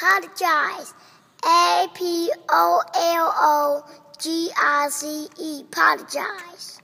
Apologize. Apologize. Apologize.